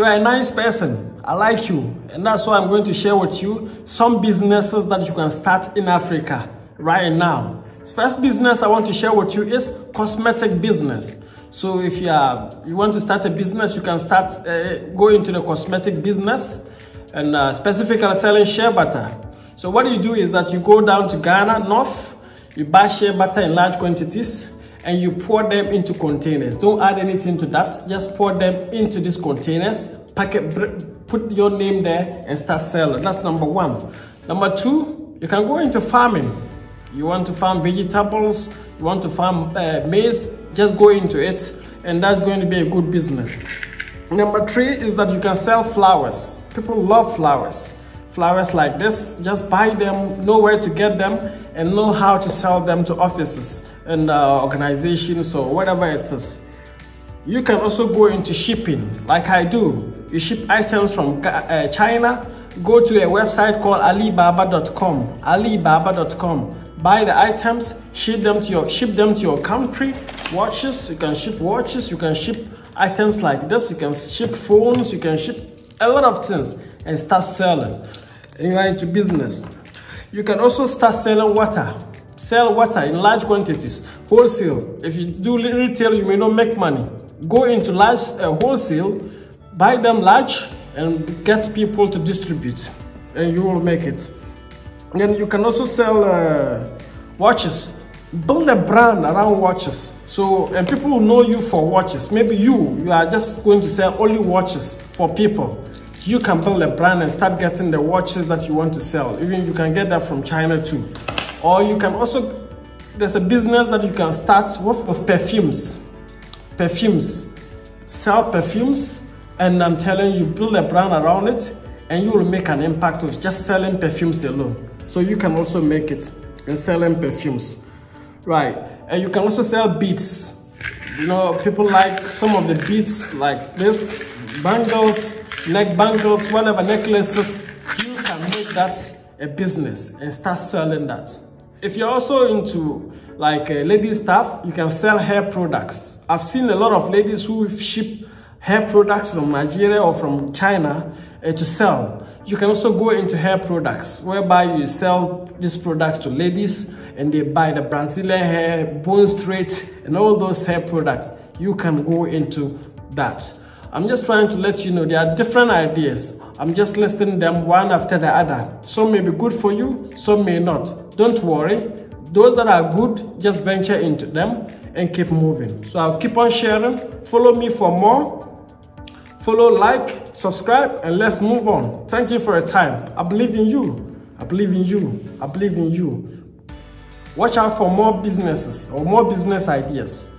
You are a nice person. I like you. And that's why I'm going to share with you some businesses that you can start in Africa right now. First business I want to share with you is cosmetic business. So if you want to start a business, you can start go into the cosmetic business and specifically selling shea butter. So what you do is that you go down to Ghana North, you buy shea butter in large quantities and you pour them into containers. Don't add anything to that, just pour them into these containers, packet, put your name there and start selling. That's number one. Number two, you can go into farming. You want to farm vegetables, you want to farm maize, just go into it and that's going to be a good business. Number three is that you can sell flowers. People love flowers. Flowers like this, just buy them, know where to get them and know how to sell them to offices and organizations or whatever it is. You can also go into shipping like I do. You ship items from China, go to a website called Alibaba.com, Alibaba.com. Buy the items, ship them to your country. Watches, you can ship watches, you can ship items like this, you can ship phones, you can ship a lot of things and start selling. And you are into business. You can also start selling water. Sell water in large quantities, wholesale. If you do retail, you may not make money. Go into large wholesale, buy them large and get people to distribute and you will make it. Then you can also sell watches. Build a brand around watches. So and people will know you for watches. Maybe you are just going to sell only watches for people. You can build a brand and start getting the watches that you want to sell. Even you can get that from China too. Or you can also, there's a business that you can start with perfumes. Perfumes. Sell perfumes and I'm telling you, build a brand around it and you will make an impact with just selling perfumes alone. So you can also make it and selling perfumes, right? And you can also sell beads. You know, people like some of the beads like this, bangles, neck bangles, whatever, necklaces. You can make that a business and start selling that. If you're also into like lady stuff, you can sell hair products. I've seen a lot of ladies who ship hair products from Nigeria or from China to sell. You can also go into hair products whereby you sell these products to ladies and they buy the Brazilian hair, bone straight and all those hair products. You can go into that. I'm just trying to let you know there are different ideas. I'm just listing them one after the other. Some may be good for you, some may not. Don't worry. Those that are good, just venture into them and keep moving. So I'll keep on sharing. Follow me for more. Follow, like, subscribe, and let's move on. Thank you for your time. I believe in you. I believe in you. I believe in you. Watch out for more businesses or more business ideas.